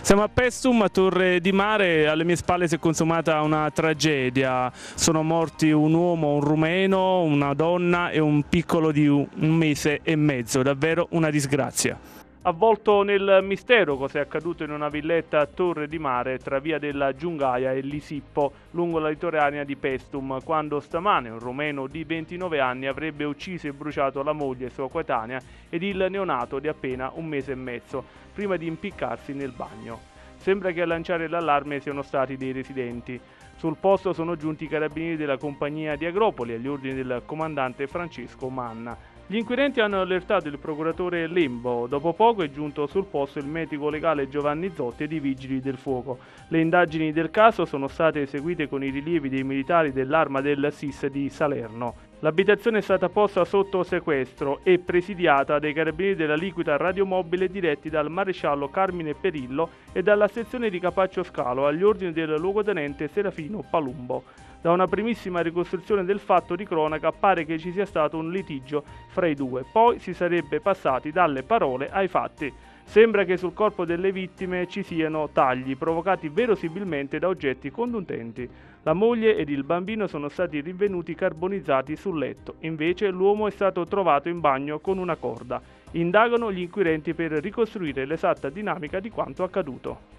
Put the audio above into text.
Siamo a Paestum, a Torre di Mare. Alle mie spalle si è consumata una tragedia. Sono morti un uomo, un rumeno, una donna e un piccolo di 1 mese e mezzo. Davvero una disgrazia. Avvolto nel mistero cosa è accaduto in una villetta a Torre di Mare tra via della Giungaia e Lisippo, lungo la litoranea di Paestum, quando stamane un rumeno di 29 anni avrebbe ucciso e bruciato la moglie sua coetanea ed il neonato di appena 1 mese e mezzo, prima di impiccarsi nel bagno. Sembra che a lanciare l'allarme siano stati dei residenti. Sul posto sono giunti i carabinieri della compagnia di Agropoli agli ordini del comandante Francesco Manna. Gli inquirenti hanno allertato il procuratore Lembo. Dopo poco è giunto sul posto il medico legale Giovanni Zotti ed i vigili del fuoco. Le indagini del caso sono state eseguite con i rilievi dei militari dell'arma del SIS di Salerno. L'abitazione è stata posta sotto sequestro e presidiata dai carabinieri dell'aliquota radiomobile diretti dal maresciallo Carmine Perillo e dalla sezione di Capaccio Scalo agli ordini del luogotenente Serafino Palumbo. Da una primissima ricostruzione del fatto di cronaca pare che ci sia stato un litigio fra i due, poi si sarebbe passati dalle parole ai fatti. Sembra che sul corpo delle vittime ci siano tagli provocati verosimilmente da oggetti contundenti. La moglie ed il bambino sono stati rinvenuti carbonizzati sul letto, invece l'uomo è stato trovato in bagno con una corda. Indagano gli inquirenti per ricostruire l'esatta dinamica di quanto accaduto.